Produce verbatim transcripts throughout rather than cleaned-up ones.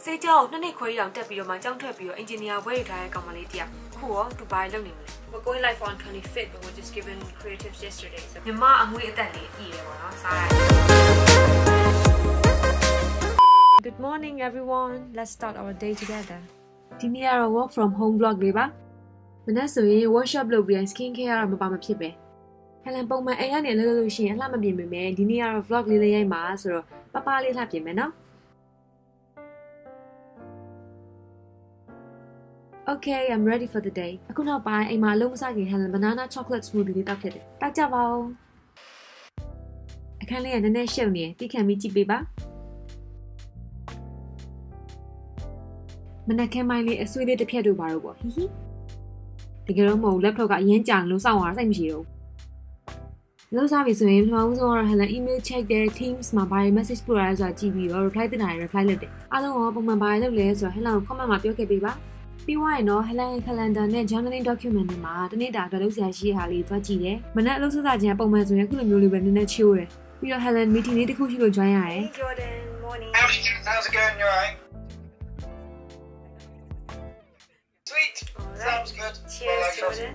Sejauh, nene kau yang terpilih macam terpilih engineer way dah kamu lihat. Kau tu buy lagi ni. We're going live on twenty-fifth, but we're just given creatives yesterday. So. Nema angui tadi iya, mana saya. Good morning, everyone. Let's start our day together. Timi ada work from home vlog ni ba? Mana suri workshop lebih skincare macam apa macam ni. Helen pun mahu ayah ni lalu sih, lama bimbing mahu. Di ni ada vlog ni lagi mahu, so papa lihat bimbing mana. Okay, I'm ready for the day. Aku nak buat ayah malu musagi Helen banana chocolate smoothie ni tak kira. Tak jawab. Akan lihat nenek show ni. Di kami cipi ba. Mana kami lihat esui dia terpilih dua baru bo. Hihi. Tiga orang mau lepas kau yang jangan lusa orang sembilan. Those are his names. I also have an email check their teams. My by message put as a T V or reply the night reply the day. I don't know about my by the list or hello come on my okay baby. By no hello calendar and journaling document. Ma, the need that those are she highly to achieve. But not those that you have my so you could only when in a chill. We are Helen meeting the coach you join. Hey Jordan, morning. How's it going? You're right. Sweet. Sounds good. Cheers, Jordan.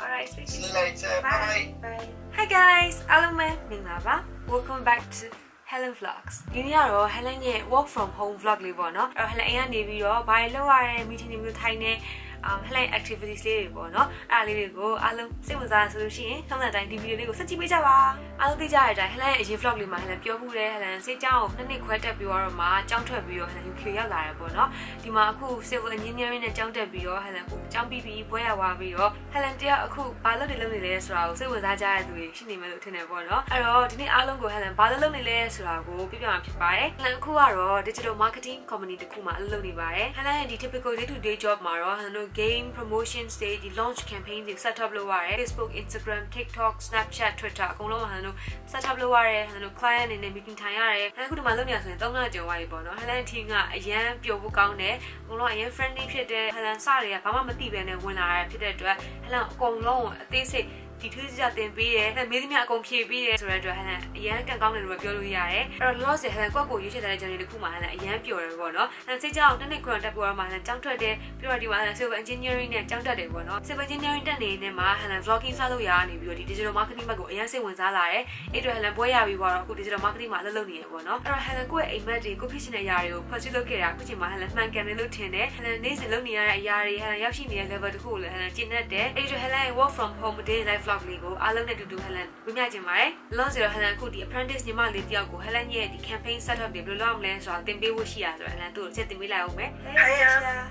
Alright, sweet. See you later. Bye. Bye. Hi guys, alumni, minglaba. Welcome back to Helen Vlogs. Ini adalah Helen yang work from home vlog lebar, no? Helen yang ni video, baik luar, meeting ni video Thai ni, Helen activities lebar, no? Alih lego, alum semuanya solusi, semua dah di video lego sejauh berapa? Alum di jaya dah, Helen ini vlog lebar, Helen piawai dah, Helen sejauh, nanti kuat terbiar mah, jangkau terbiar, Helen kira dah lebar, no? Di mana aku civil engineering jangkau terbiar, Helen aku jangkau bibi boleh awal biar, Helen dia aku baru dalam ni les raw, semuanya jaya tu, si ni malu tu lebar, no? Alor, ini alum go Helen baru dalam ni les. Surago, pipa macam apa? Helen aku ada digital marketing company deku malu ni baik. Helen di typical day to day job mara, Helen game promotion stage, launch campaign, setup luar, Facebook, Instagram, TikTok, Snapchat, Twitter, kau lama Helen setup luar, Helen client ini meeting tanya, Helen aku tu malu ni asalnya tak nak jawab ibu, Helen ting ah, ayam piawu kau ni, kau lama ayam friendly pide, Helen sari, papa mesti benda guna pide tu, Helen kau lama tese. Tidur jatuh beri, dan mesti macam kongsi beri. Soalnya tu, hanya yang kan kau menerima pialu ia. Orang luar sehingga kau boleh jadi jangan dilaku mana yang pialu mana. Dan sejauh ni kau tak boleh mana canggih deh. Pialu di mana sebab engineering ni canggih deh mana. Sebab engineering ni ni mana hanya vlogging selalu ia ni pialu digital marketing bagus. Yang semuanya lah. Itu hanya boleh ia bawa aku digital marketing mana lalu ni mana. Orang hanya kau imagine kau pasti nak ia. Pasti lo kira aku cuma hanya makan lalu tiada. Hanya ni selalu ni ia ia. Hanya yang sini level cool. Hanya jenis deh. Itu hanya work from home day life. Vlog lego, alam nak duduk Helen. Bukan aja mai. Last year Helen aku di apprentice ni malah dia aku Helen ye di campaign setup dia belum lama leh. Soal tempe wushia tu Helen tu saya tempe lau me. Hiya.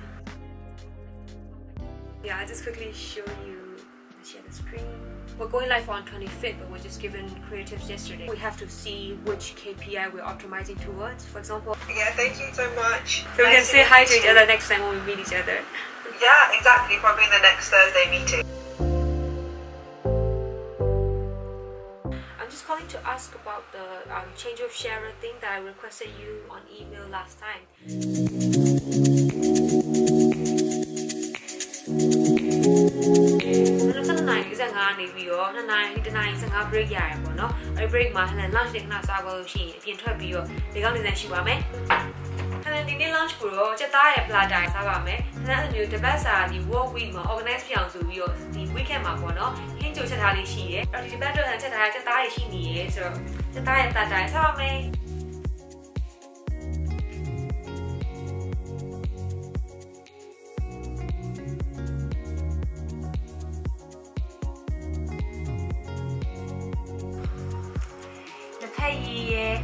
Yeah, I'll just quickly show you. Let's share the screen. We're going live on twenty-fifth, but we're just given creatives yesterday. We have to see which K P I we're optimizing towards. For example. Yeah, thank you so much. So we can say hi to each other next time when we meet each other. Yeah, exactly. Probably in the next Thursday meeting. Calling to ask about the um, change of sharer thing that I requested you on email last time. Helen di ni lunch pura, cetai pelajai sahaja me. Helen tu terbaik sah di work week me, organize yang suvi di weekend me kono. Hindu cetai sih, orang di terbaik tu Helen cetai cetai sih ni, so cetai pelajai sahaja me. Lepas ye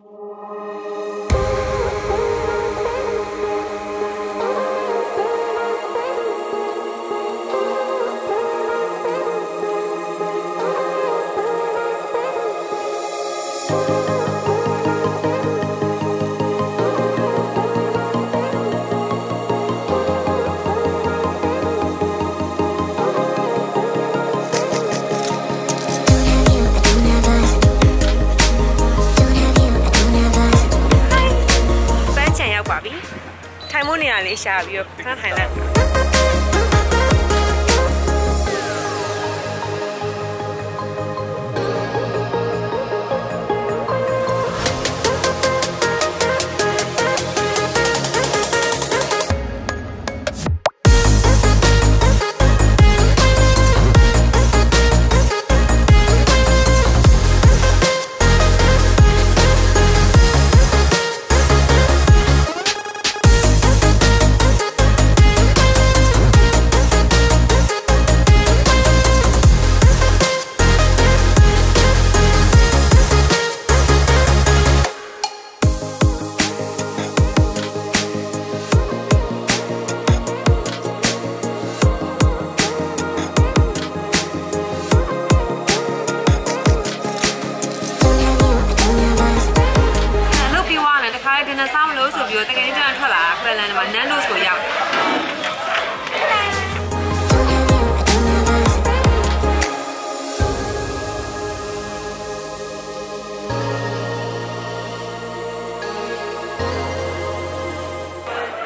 Oh, Malaysia, we are from Thailand.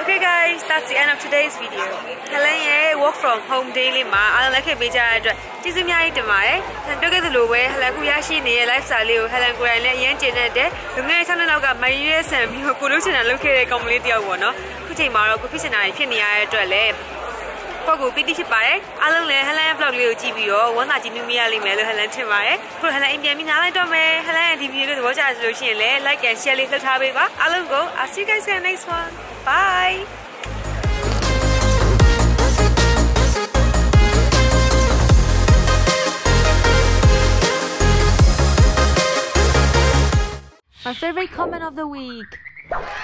Okay guys, that's the end of today's video. Helen work from home daily ma. I like beja address. This is my tomorrow. And look at the low way. Helen Kuyashi near lifestyle. Helen Kuala Yanjana day. The next time I got my U S M, you pollution and locate a community of one. Putting Maro Kupis and I can address. Pogo Pidishi Pare. I don't let Helen Vlog G B O. One at the new Miali Melo Helen Tomare. For Helen India Minala Dome. Helen, if you watch as Lucian, like and share little Habiba. I'll go. I'll see you guys in the next one. Bye! My favorite comment of the week.